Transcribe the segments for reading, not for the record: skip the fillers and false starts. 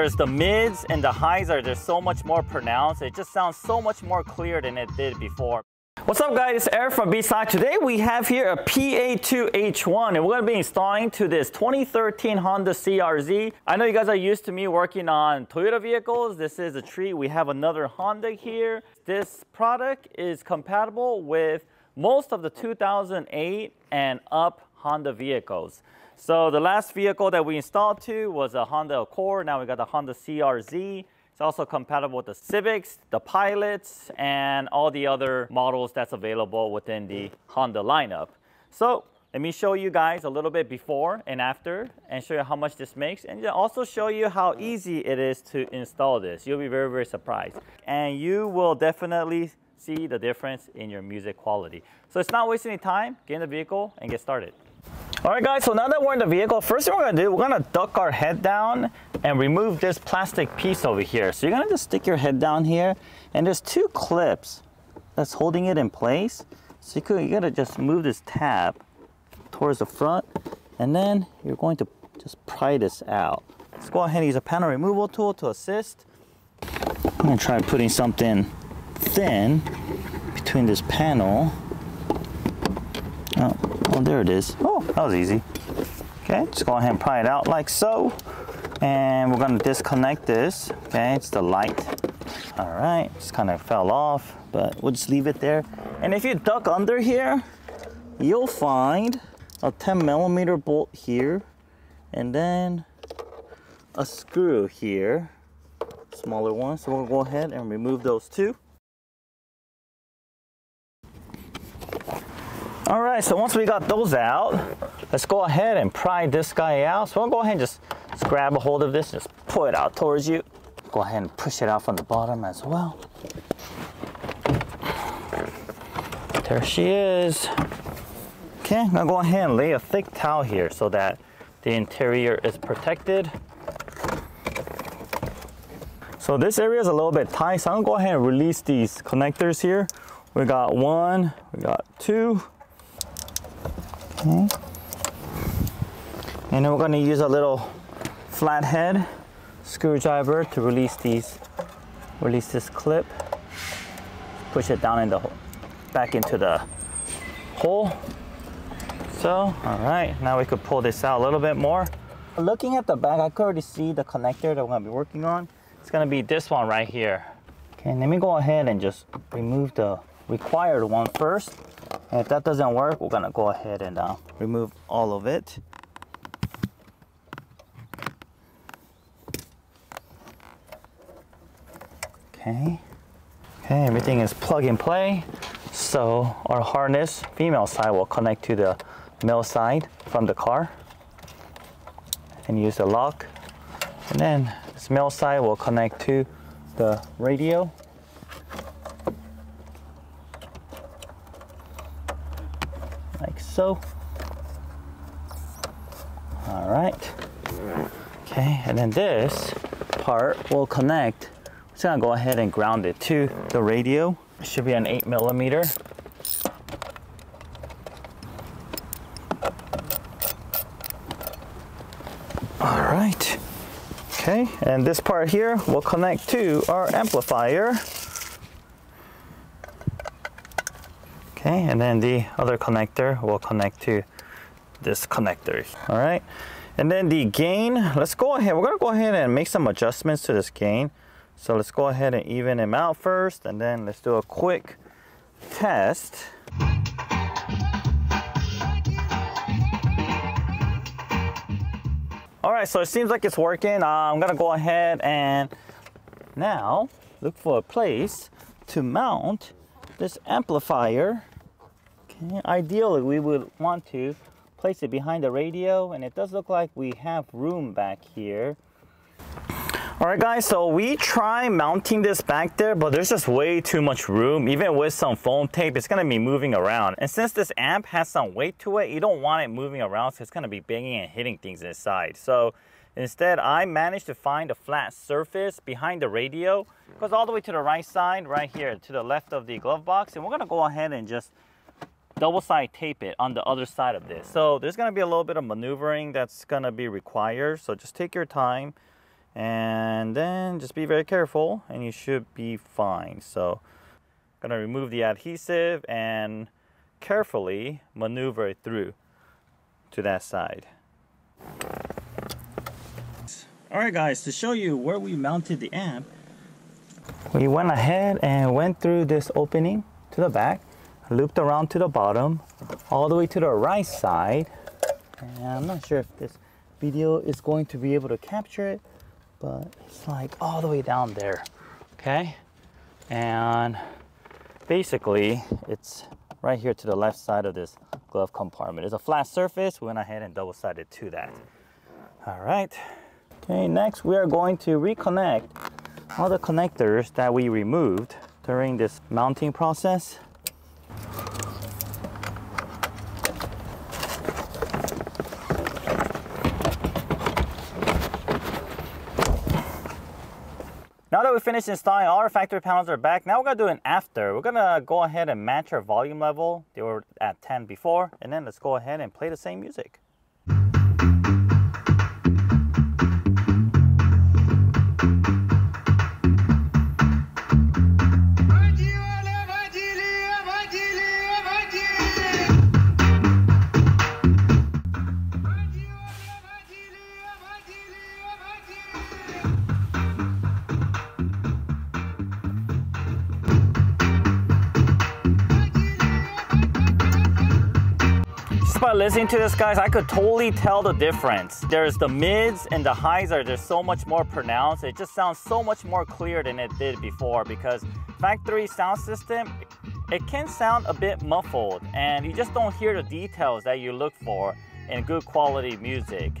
There's the mids and the highs are just so much more pronounced. It just sounds so much more clear than it did before. What's up guys, it's Eric from Beat-Sonic. Today we have here a PA2H1 and we're going to be installing to this 2013 Honda CR-Z. I know you guys are used to me working on Toyota vehicles. This is a treat. We have another Honda here. This product is compatible with most of the 2008 and up Honda vehicles. So the last vehicle that we installed to was a Honda Accord. Now we got the Honda CR-Z. It's also compatible with the Civics, the Pilots, and all the other models that's available within the Honda lineup. So let me show you guys a little bit before and after and show you how much this makes, and also show you how easy it is to install this. You'll be very, very surprised. And you will definitely see the difference in your music quality. So it's not wasting any time. Get in the vehicle and get started. All right guys, so now that we're in the vehicle, first thing we're gonna do, we're gonna duck our head down and remove this plastic piece over here. So you're gonna just stick your head down here, and there's two clips that's holding it in place. So you gotta just move this tab towards the front, and then you're going to just pry this out. Let's go ahead and use a panel removal tool to assist. I'm gonna try putting something thin between this panel. Oh, there it is. Oh, that was easy. Okay, just go ahead and pry it out like so. And we're gonna disconnect this. Okay, it's the light. All right, just kind of fell off, but we'll just leave it there. And if you duck under here, you'll find a 10mm bolt here, and then a screw here, smaller one. So we'll go ahead and remove those two. All right, so once we got those out, let's go ahead and pry this guy out. So we'll go ahead and just grab a hold of this, just pull it out towards you. Go ahead and push it out from the bottom as well. There she is. Okay, I'm gonna go ahead and lay a thick towel here so that the interior is protected. So this area is a little bit tight, so I'm gonna go ahead and release these connectors here. We got one, we got two. Okay. And then we're going to use a little flathead screwdriver to release these. Release this clip. Push it down in the hole, back into the hole. So, all right, now we could pull this out a little bit more. Looking at the back, I could already see the connector that we're going to be working on. It's going to be this one right here. Okay, let me go ahead and just remove the required one first. And if that doesn't work, we're gonna go ahead and remove all of it. Okay. Okay, everything is plug and play. So our harness, female side, will connect to the male side from the car. And use the lock. And then this male side will connect to the radio. So, all right, okay, and then this part will connect. I'm just gonna go ahead and ground it to the radio. It should be an 8mm. All right, okay, and this part here will connect to our amplifier. Okay, and then the other connector will connect to this connector. All right, and then the gain, let's go ahead, we're gonna go ahead and make some adjustments to this gain. So let's go ahead and even him out first, and then let's do a quick test. All right, so it seems like it's working. I'm gonna go ahead and now look for a place to mount this amplifier. Okay. Ideally, we would want to place it behind the radio, and it does look like we have room back here. All right, guys, so we try mounting this back there, but there's just way too much room. Even with some foam tape, it's gonna be moving around. And since this amp has some weight to it, you don't want it moving around, so it's gonna be banging and hitting things inside. So instead, I managed to find a flat surface behind the radio. It goes all the way to the right side, right here, to the left of the glove box. And we're gonna go ahead and just double side tape it on the other side of this. So there's gonna be a little bit of maneuvering that's gonna be required. So just take your time and then just be very careful and you should be fine. So I'm gonna remove the adhesive and carefully maneuver it through to that side. Alright guys, to show you where we mounted the amp, we went ahead and went through this opening to the back, looped around to the bottom, all the way to the right side. And I'm not sure if this video is going to be able to capture it, but it's like all the way down there, okay? And basically, it's right here to the left side of this glove compartment. It's a flat surface. We went ahead and double-sided to that. All right. Okay, next we are going to reconnect all the connectors that we removed during this mounting process. Now that we finished installing all our factory panels are back, now we're going to do an after. We're going to go ahead and match our volume level. They were at 10 before, and then let's go ahead and play the same music. By listening to this, guys, I could totally tell the difference. There's the mids and the highs are just so much more pronounced. It just sounds so much more clear than it did before, because factory sound system, it can sound a bit muffled and you just don't hear the details that you look for in good quality music.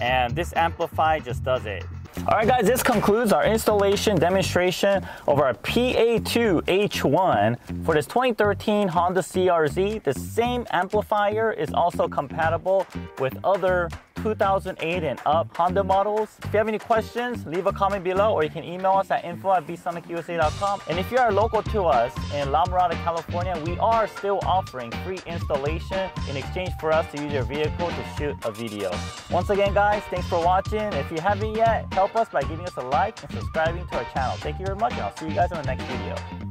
And this amplifier just does it. Alright guys, this concludes our installation demonstration of our PA2H1 for this 2013 Honda CR-Z. The same amplifier is also compatible with other 2008 and up Honda models. If you have any questions, leave a comment below, or you can email us at info@beatsonicusa.com. And if you are local to us in La Mirada, California, we are still offering free installation in exchange for us to use your vehicle to shoot a video. Once again guys, thanks for watching. If you haven't yet, help us by giving us a like and subscribing to our channel. Thank you very much, and I'll see you guys on the next video.